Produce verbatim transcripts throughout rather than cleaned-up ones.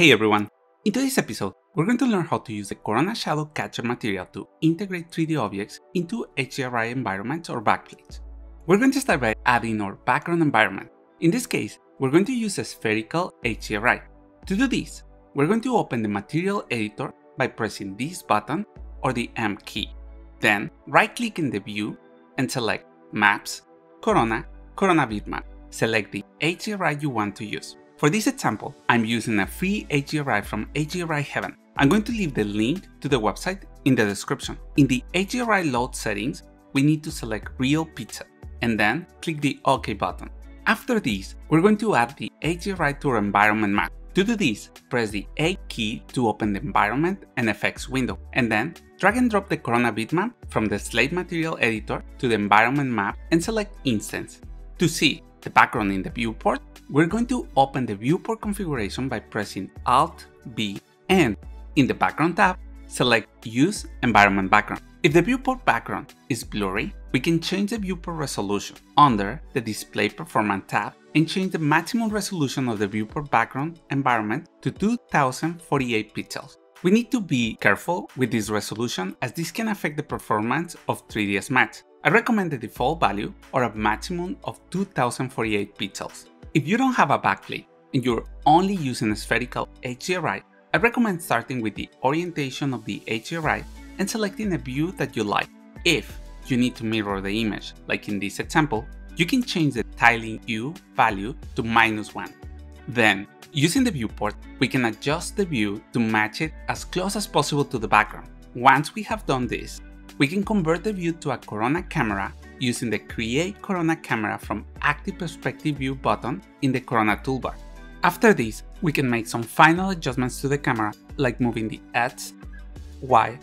Hey everyone! In today's episode, we're going to learn how to use the Corona Shadow Catcher material to integrate three D objects into H D R I environments or backplates. We're going to start by adding our background environment. In this case, we're going to use a spherical H D R I. To do this, we're going to open the material editor by pressing this button or the M key. Then, right-click in the view and select Maps, Corona, Corona Bitmap. Select the H D R I you want to use. For this example, I'm using a free H D R I from H D R I Heaven. I'm going to leave the link to the website in the description. In the H D R I load settings, we need to select Real Pisa and then click the OK button. After this, we're going to add the H D R I to our environment map. To do this, press the A key to open the Environment and Effects window, and then drag and drop the Corona bitmap from the Slate Material Editor to the environment map and select Instance. To see the background in the viewport, we're going to open the viewport configuration by pressing Alt B and, in the Background tab, select Use Environment Background. If the viewport background is blurry, we can change the viewport resolution under the Display Performance tab and change the maximum resolution of the viewport background environment to two thousand forty-eight pixels. We need to be careful with this resolution as this can affect the performance of three D S Max. I recommend the default value or a maximum of two thousand forty-eight pixels. If you don't have a backplate and you're only using a spherical H D R I, I recommend starting with the orientation of the H D R I and selecting a view that you like. If you need to mirror the image, like in this example, you can change the tiling hue value to minus one. Then, using the viewport, we can adjust the view to match it as close as possible to the background. Once we have done this, we can convert the view to a Corona camera using the Create Corona Camera from Active Perspective View button in the Corona toolbar. After this, we can make some final adjustments to the camera, like moving the X, Y,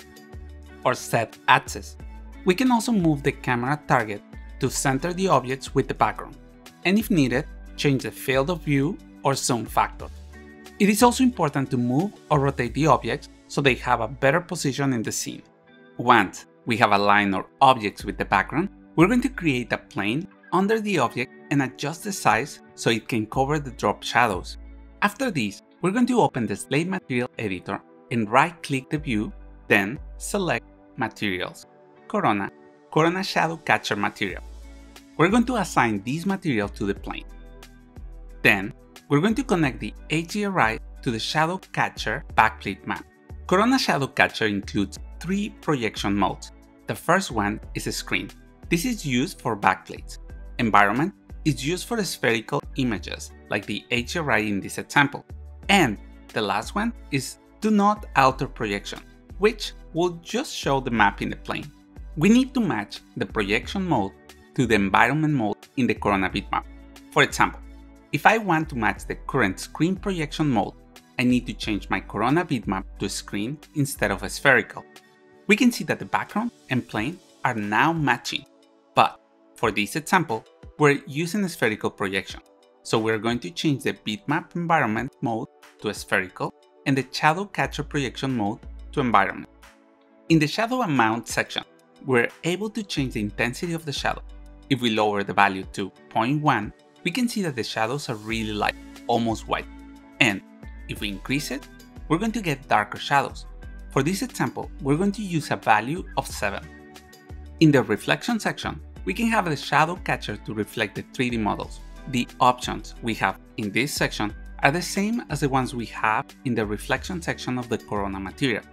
or Z axis. We can also move the camera target to center the objects with the background, and if needed, change the field of view or zoom factor. It is also important to move or rotate the objects so they have a better position in the scene. Once we have aligned our objects with the background, we're going to create a plane under the object and adjust the size so it can cover the drop shadows. After this, we're going to open the Slate Material Editor and right-click the view, then select Materials, Corona, Corona Shadow Catcher Material. We're going to assign this material to the plane. Then, we're going to connect the H D R I to the Shadow Catcher backplate map. Corona Shadow Catcher includes three projection modes. The first one is a screen. This is used for backplates. Environment is used for spherical images, like the H D R I in this example. And the last one is Do Not Alter Projection, which will just show the map in the plane. We need to match the projection mode to the environment mode in the Corona bitmap. For example, if I want to match the current screen projection mode, I need to change my Corona bitmap to screen instead of spherical. We can see that the background and plane are now matching. But for this example, we're using a spherical projection, so we're going to change the bitmap environment mode to spherical and the shadow catcher projection mode to environment. In the shadow amount section, we're able to change the intensity of the shadow. If we lower the value to zero point one, we can see that the shadows are really light, almost white. And if we increase it, we're going to get darker shadows. For this example, we're going to use a value of seven. In the reflection section, we can have the shadow catcher to reflect the three D models. The options we have in this section are the same as the ones we have in the reflection section of the Corona material.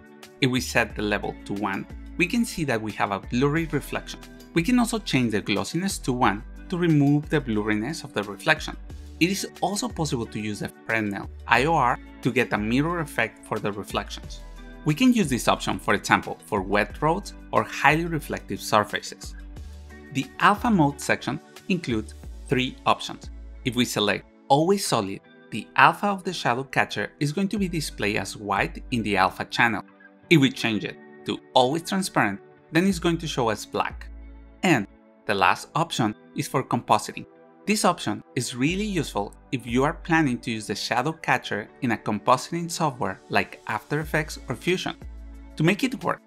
If we set the level to one, we can see that we have a blurry reflection. We can also change the glossiness to one to remove the blurriness of the reflection. It is also possible to use the Fresnel I O R to get a mirror effect for the reflections. We can use this option, for example, for wet roads or highly reflective surfaces. The Alpha Mode section includes three options. If we select Always Solid, the alpha of the shadow catcher is going to be displayed as white in the alpha channel. If we change it to Always Transparent, then it's going to show as black. And the last option is for compositing. This option is really useful if you are planning to use the shadow catcher in a compositing software like After Effects or Fusion. To make it work,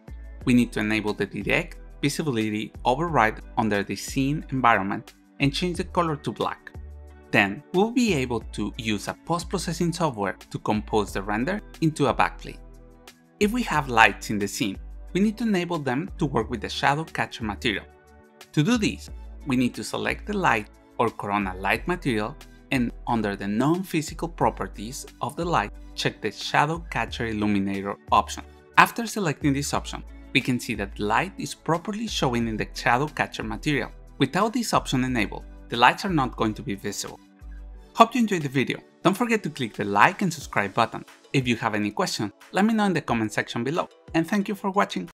we need to enable the direct visibility override under the scene environment and change the color to black. Then we'll be able to use a post-processing software to compose the render into a backplane. If we have lights in the scene, we need to enable them to work with the Shadow Catcher material. To do this, we need to select the light or Corona light material and under the non-physical properties of the light, check the Shadow Catcher Illuminator option. After selecting this option, we can see that light is properly showing in the Shadow Catcher material. Without this option enabled, the lights are not going to be visible. Hope you enjoyed the video. Don't forget to click the like and subscribe button. If you have any questions, let me know in the comment section below. And thank you for watching.